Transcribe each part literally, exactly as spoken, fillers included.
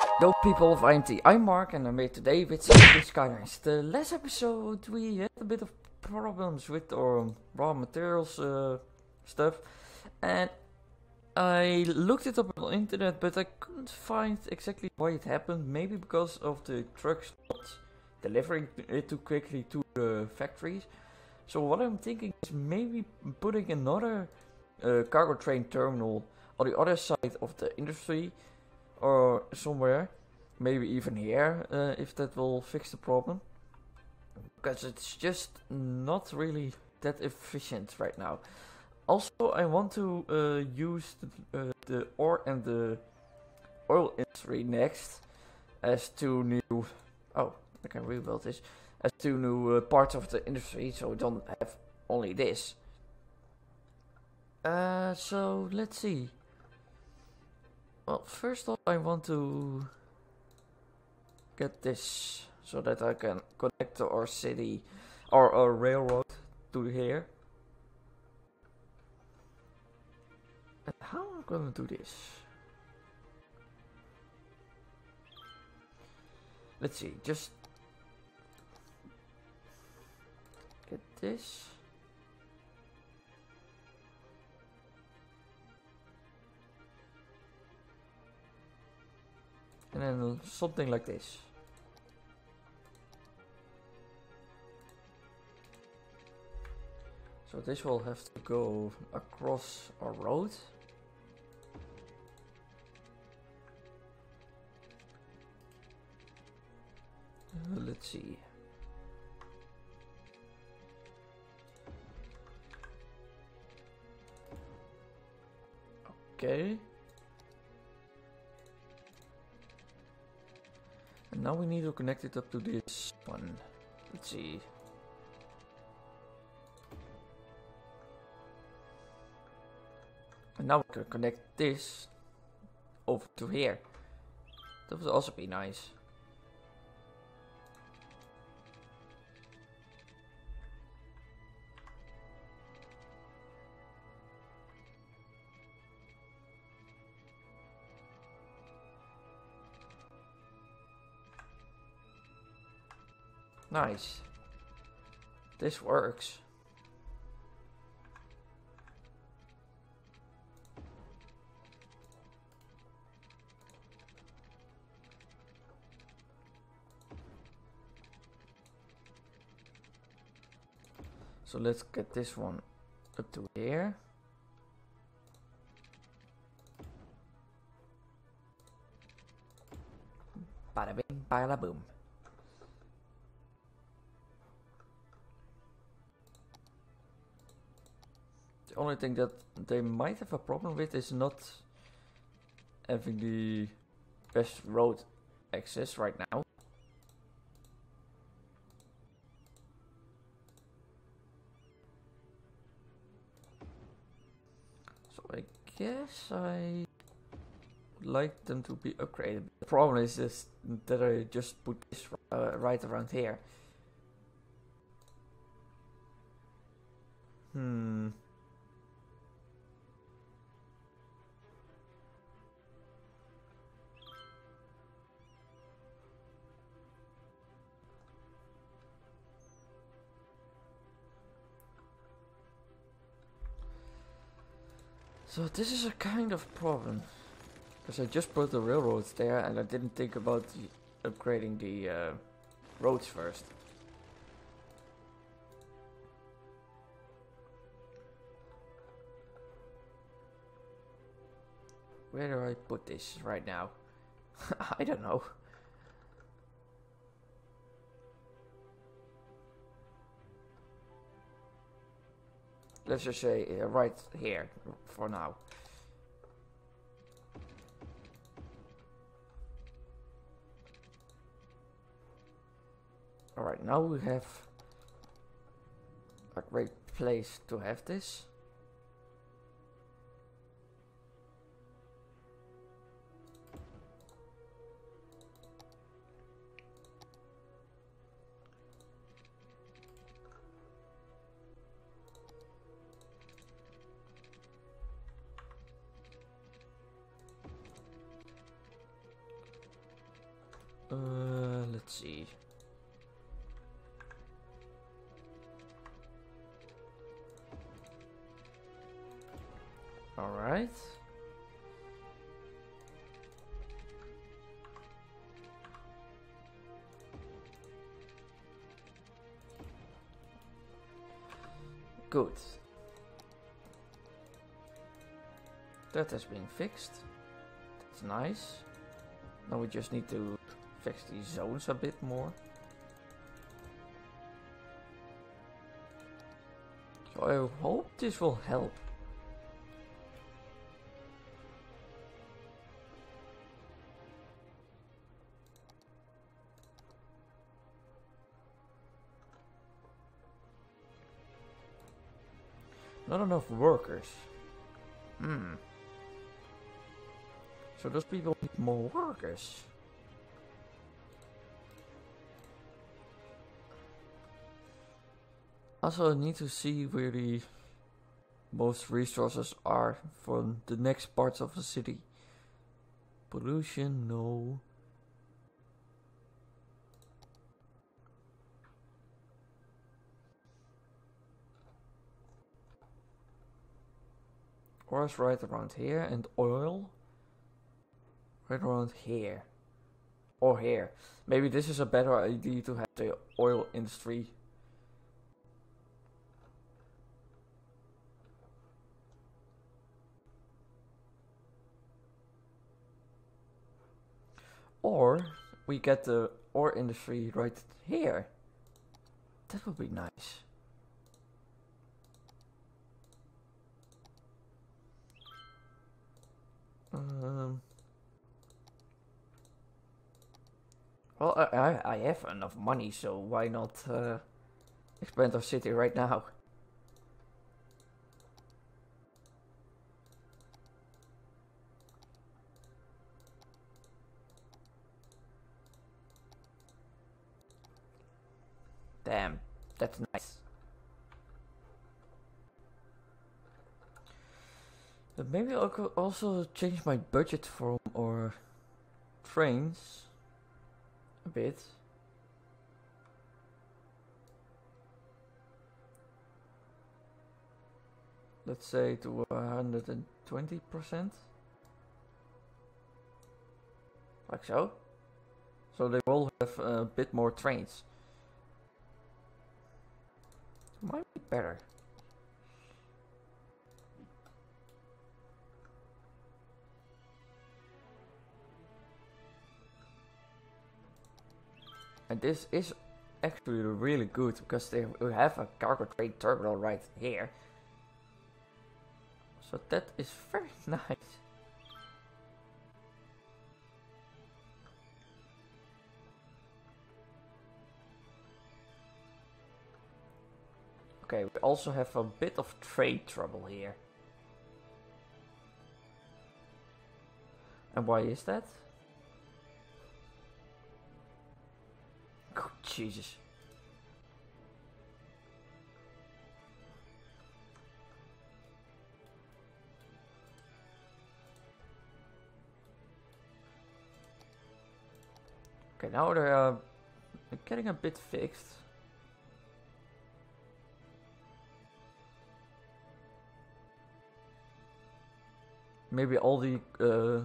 Hello people of I M T, I'm Mark and I'm here today with Cities Skylines. The last episode we had a bit of problems with our raw materials uh, stuff, and I looked it up on the internet but I couldn't find exactly why it happened. Maybe because of the trucks not delivering it too quickly to the factories. So what I'm thinking is maybe putting another uh, cargo train terminal on the other side of the industry or somewhere, maybe even here, uh, if that will fix the problem, because it's just not really that efficient right now. Also, I want to uh, use the, uh, the ore and the oil industry next as two new, oh, I can rebuild this, as two new uh, parts of the industry, so we don't have only this. Uh, so let's see. Well, first off, I want to get this so that I can connect our city or our railroad to here. And how am I gonna do this? Let's see, just get this. And then something like this. So this will have to go across our road. Uh, let's see. Okay. Now we need to connect it up to this one. Let's see. And now we can connect this over to here. That would also be nice. Nice. This works. So let's get this one up to here. Bada bing, bada boom. Only thing that they might have a problem with is not having the best road access right now. So I guess I would like them to be upgraded. The problem is this, that I just put this uh, right around here. Hmm. So this is a kind of problem, because I just put the railroads there and I didn't think about the upgrading the uh, roads first. Where do I put this right now? I don't know. Let's just say uh, right here for now. All right, now we have a great place to have this. Uh, let's see. All right. Good. That has been fixed. That's nice. Now we just need to fix these zones a bit more. So I hope this will help. Not enough workers. Hmm. So those people need more workers. Also, I need to see where the most resources are for the next parts of the city. Pollution, no. Or is right around here, and oil right around here or here. Maybe this is a better idea to have the oil industry. Or we get the ore industry right here. That would be nice. Um, well, I, I, I have enough money, so why not uh, expand our city right now? Damn, that's nice. But maybe I could also change my budget from or trains a bit. Let's say to one hundred twenty percent. Like so. So they will have a bit more trains. Might be better. And this is actually really good because they have a cargo trade terminal right here. So that is very nice. Okay, we also have a bit of trade trouble here. And why is that? Jesus. Okay, now they're uh, getting a bit fixed. Maybe all the uh,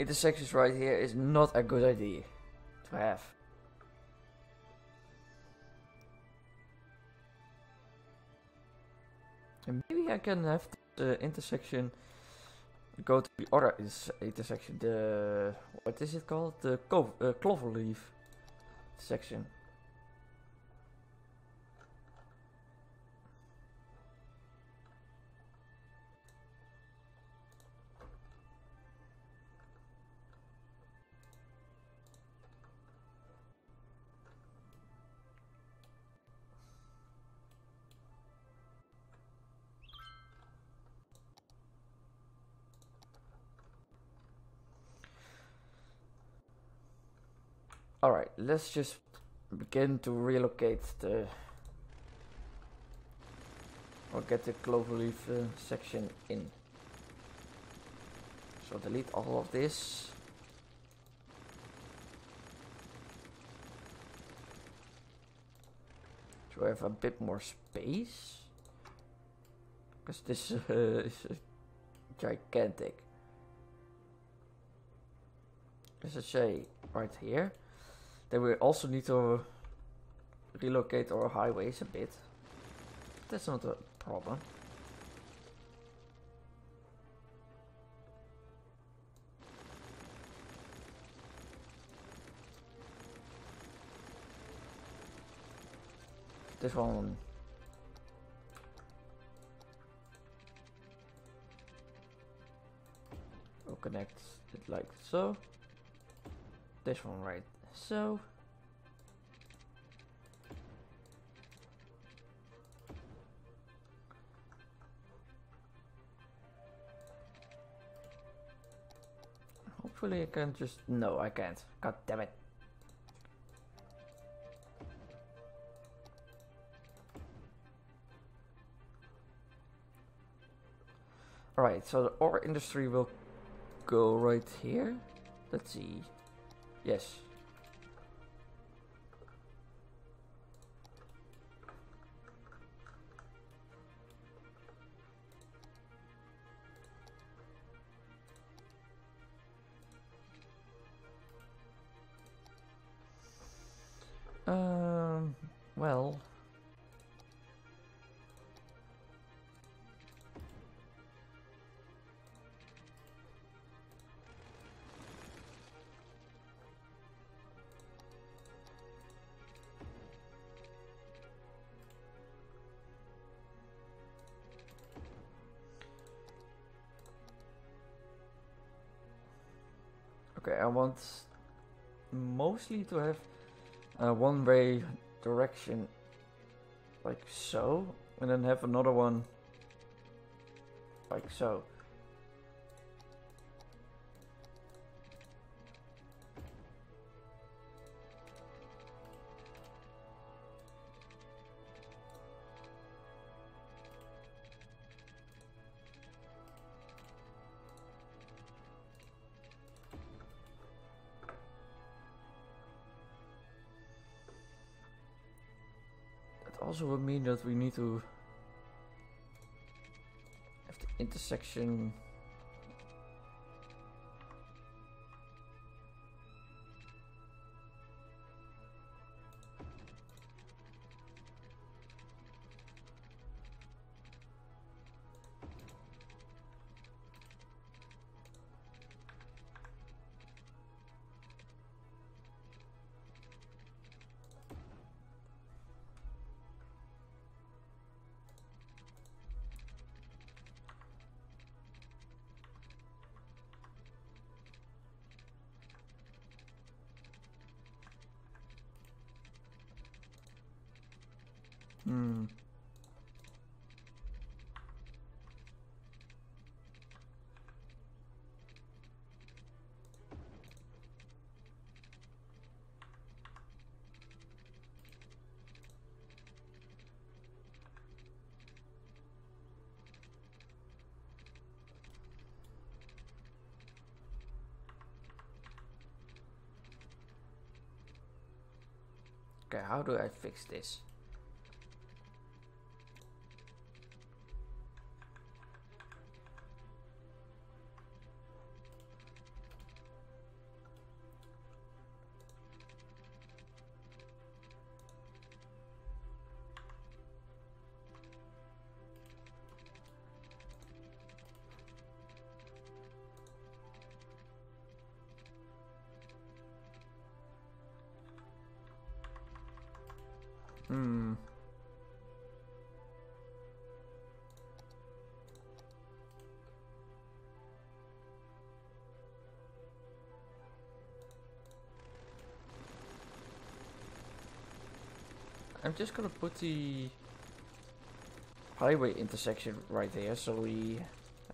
intersections right here is not a good idea to have. And maybe I can have the intersection go to the other intersection, the, what is it called? The co uh, cloverleaf section. Alright, let's just begin to relocate the, or get the cloverleaf uh, section in. So delete all of this. So I have a bit more space. Because this uh, is gigantic. As I say, right here. Then we also need to relocate our highways a bit. That's not a problem. This one. We'll connect it like so. This one right so. Hopefully I can just... No, I can't. God damn it. Alright, so the ore industry will go right here. Let's see. Yes. Um, well... Okay, I want mostly to have a one-way direction like so, and then have another one like so. Also would mean that we need to have the intersection Hmm. Okay, how do I fix this? Hmm. I'm just gonna put the highway intersection right there so we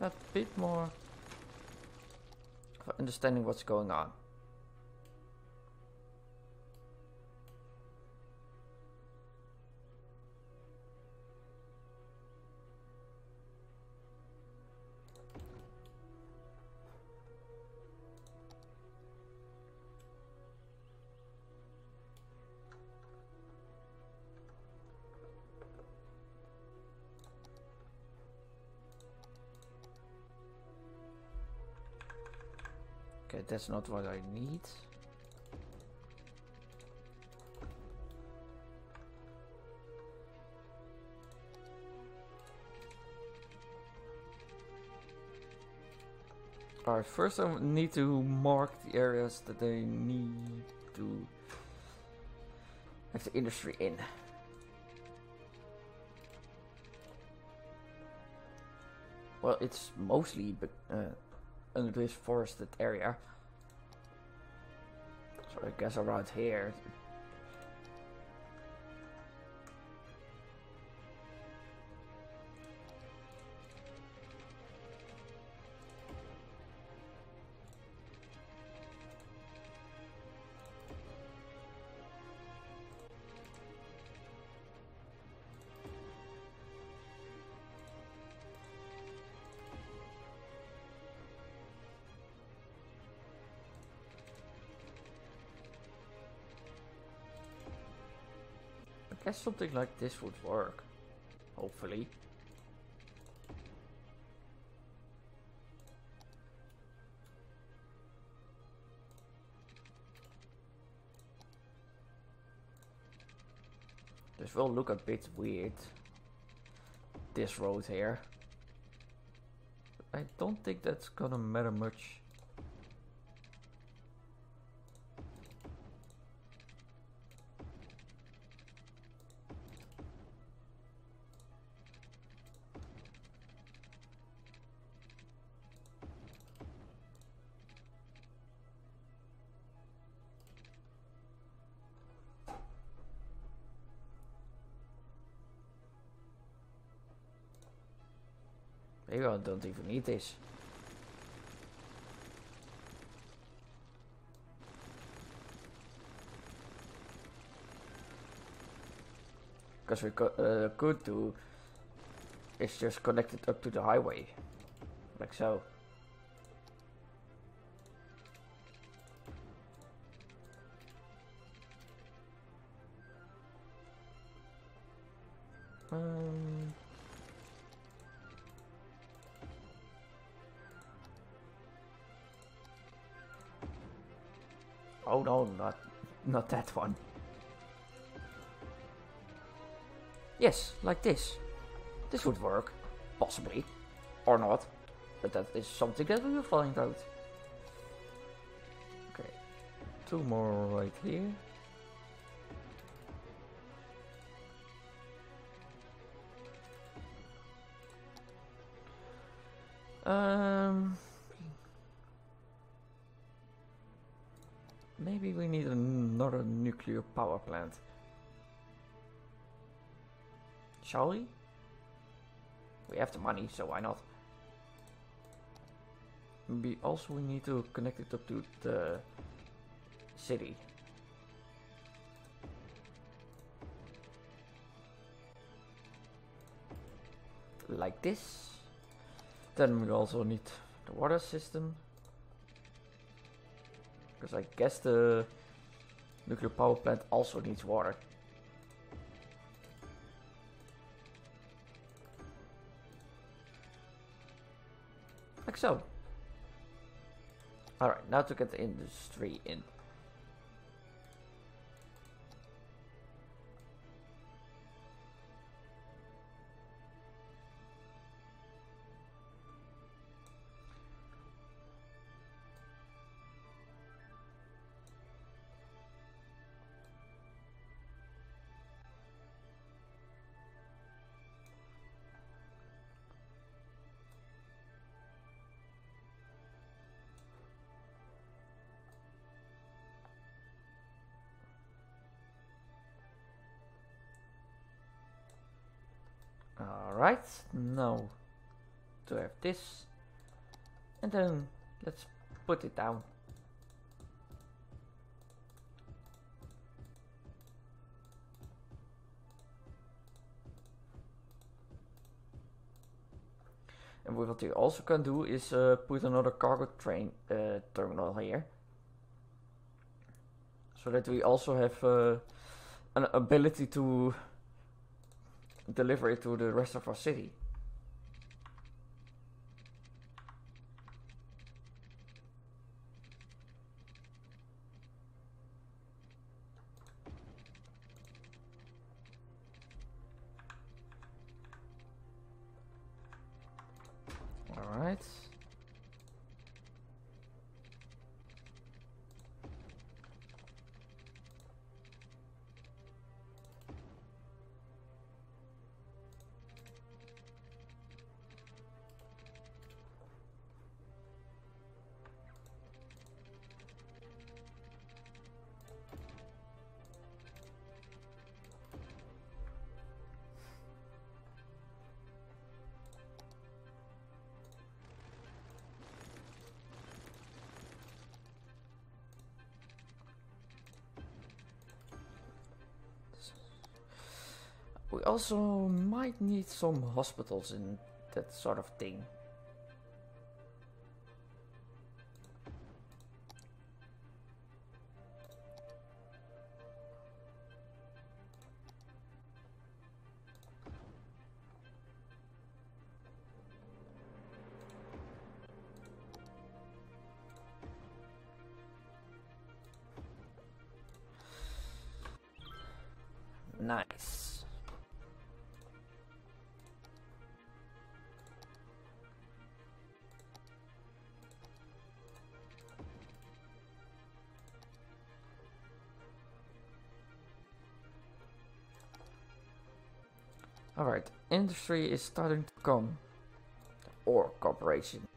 have a bit more of understanding what's going on. Okay, that's not what I need. Alright, first I need to mark the areas that they need to have the industry in. Well, it's mostly but, uh, under this forested area. So I guess around here. I guess something like this would work, hopefully. This will look a bit weird, this road here. But I don't think that's gonna matter much. Maybe I don't even need this. Because we co uh, could do is just connect it up to the highway. Like so. Um... Oh no, not not that one. Yes, like this. This would work, possibly, or not. But that is something that we will find out. Okay, two more right here. Um. Maybe we need another nuclear power plant. Shall we? We have the money, so why not? Maybe also we need to connect it up to the city. Like this. Then we also need the water system. Because I guess the nuclear power plant also needs water. Like so. Alright, now to get the industry in. Alright, now to have this, and then let's put it down. And what we also can do is uh, put another cargo train uh, terminal here, so that we also have uh, an ability to deliver it to the rest of our city. Right. We also might need some hospitals and that sort of thing. Nice. Alright, industry is starting to come. Or corporation.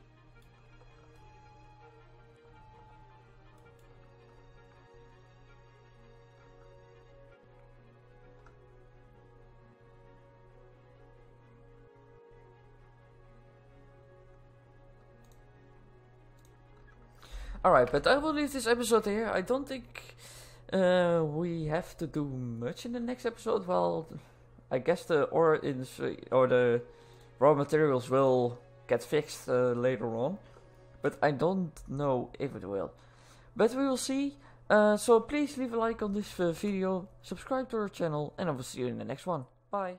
Alright, but I will leave this episode here. I don't think uh, we have to do much in the next episode. Well, I guess the ore industry or the raw materials will get fixed uh, later on, but I don't know if it will. But we will see. Uh, so please leave a like on this uh, video, subscribe to our channel, and I will see you in the next one. Bye.